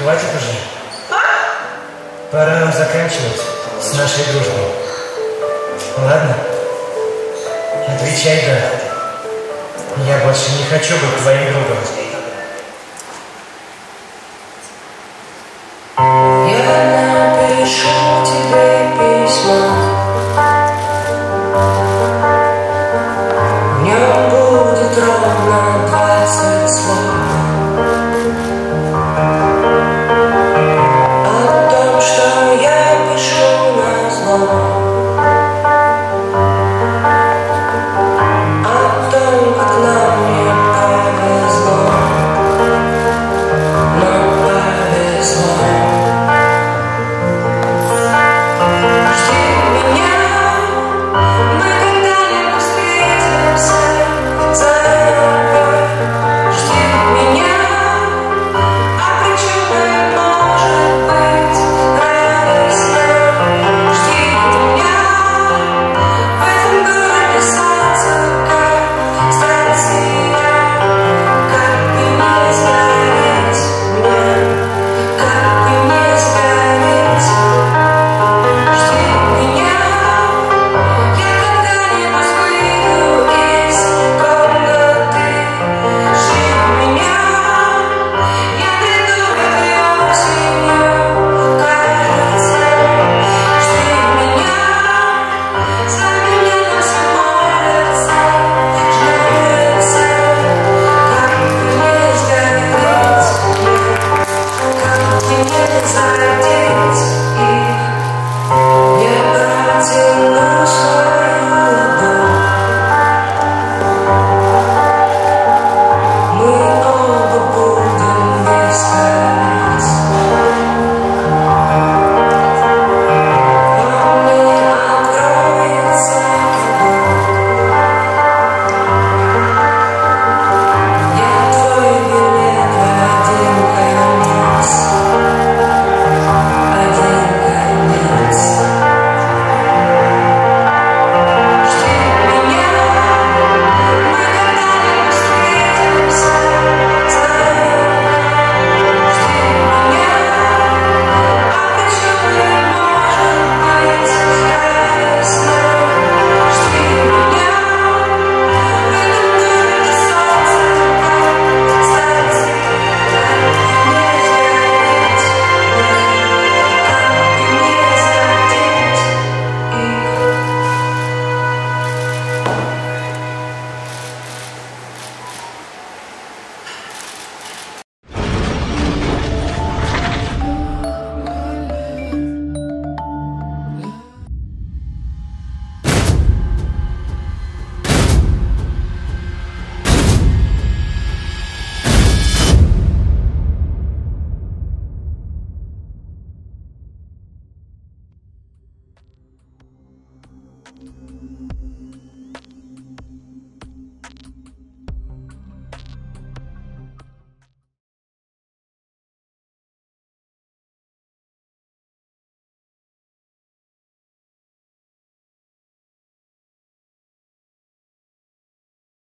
Хватит уже. Пора нам заканчивать с нашей дружбой. Ладно? Отвечай да. Я больше не хочу быть твоим другом.